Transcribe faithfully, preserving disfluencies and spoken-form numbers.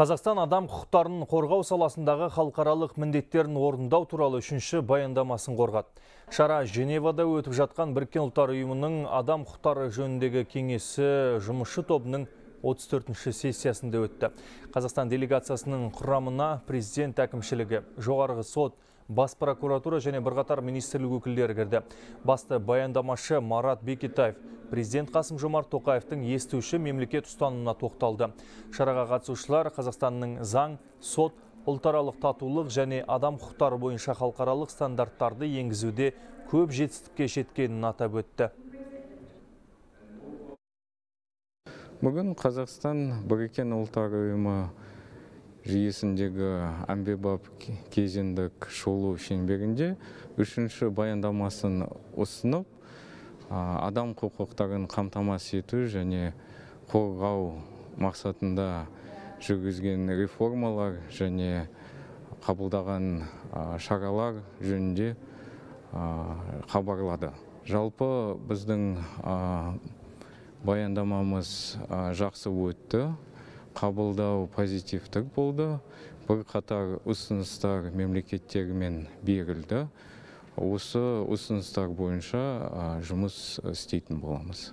Қазақстан адам құқықтарын қорғау саласындағы халықаралық міндеттерін орындау туралы үшінші баяндамасын қорғады. Шара Женевада өтіп жатқан Біріккен Ұлттар Ұйымының адам құқықтары жөніндегі кеңесі жұмысшы тобының отыз төртінші сессиясында өтті. Қазақстан делегациясының құрамына президент әкімшілігі, жоғарғы сот, бас прокуратура және бірқатар министрлік өкілдері кірді. Басты баяндамашы Марат Бекитаев президент Қасым Жомар Токаевтың естуші мемлекет ұстанымына тоқталды. Шараға қатысушылар Қазақстанның заң, сот, ұлтаралық татулық және адам құқықтары бойынша халықаралық стандарттарды енгізуде көп жетістікке жеткенін атап өтті. Бүгін Қазақстан Біріккен Ұлттар Ұйымы жүйесіндегі әмбебап кезеңдік шолу шеңберінде үшінші баяндамасын ұсынып, адам құқықтарын қамтамасыз ету және қорғау мақсатында жүргізген реформалар және қабылдаған шаралар жөнінде хабарлады. Жалпы біздің баяндамамыз жақсы өтті. Қабылдау позитивтік болды, бірқатар ұсыныстар мемлекеттермен берілді. Осы ұсыныстар бойынша жұмыс істейтін боламыз.